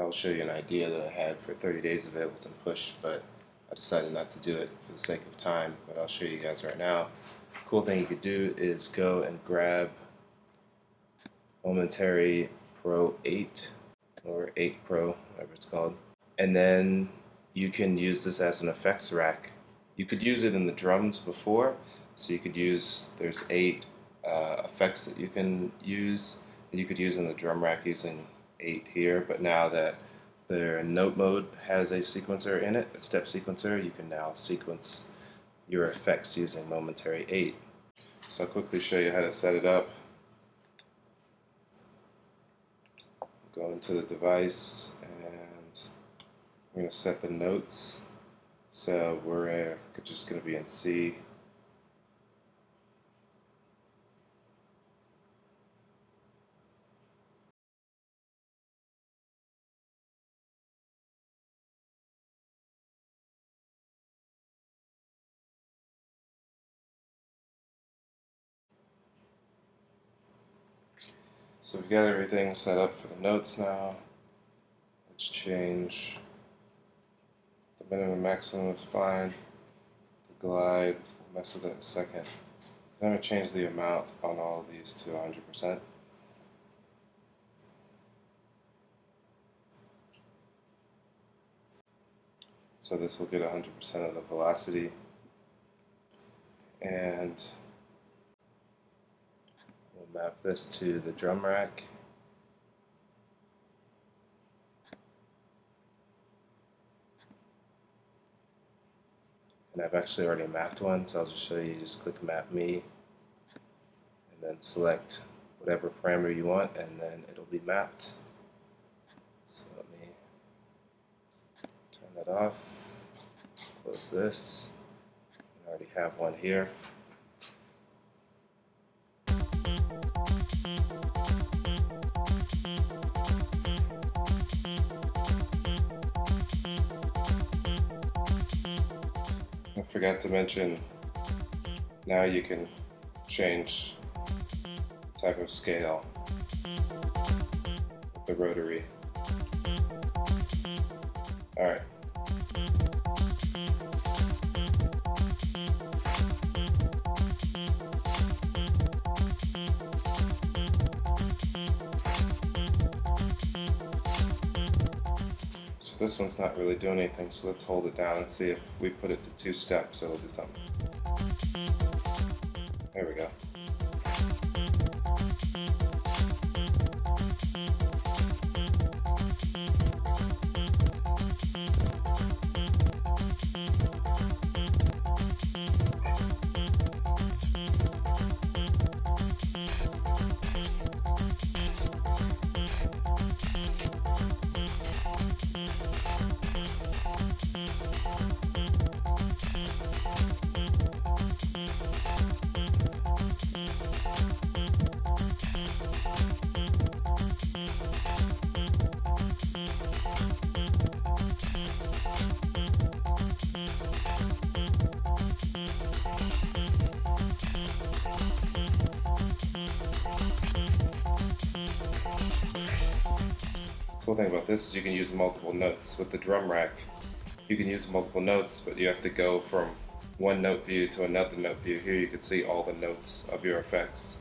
I'll show you an idea that I had for 30 days of Ableton Push, but I decided not to do it for the sake of time, but I'll show you guys right now. Cool thing you could do is go and grab Momentary Pro 8 or 8 Pro, whatever it's called, and then you can use this as an effects rack. You could use it in the drums before, so you could use, there's 8 effects that you can use, and you could use in the drum rack using 8 here, but now that their note mode has a sequencer in it, a step sequencer, you can now sequence your effects using Momentary 8. So I'll quickly show you how to set it up. Go into the device and we're going to set the notes. So we're just going to be in C. So we've got everything set up for the notes now. Let's change the minimum, maximum is fine. The glide, we'll mess with it in a second. Then I'm going to change the amount on all of these to 100%. So this will get 100% of the velocity. And map this to the drum rack. And I've actually already mapped one, so I'll just show you. Just click Map Me, and then select whatever parameter you want, and then it'll be mapped. So let me turn that off, close this. I already have one here. I forgot to mention, now you can change the type of scale with the rotary. Alright. This one's not really doing anything, so let's hold it down and see if we put it to 2 steps, it'll do something. There we go. Cool thing about this is you can use multiple notes. With the drum rack, you can use multiple notes, but you have to go from one note view to another note view. Here you can see all the notes of your effects.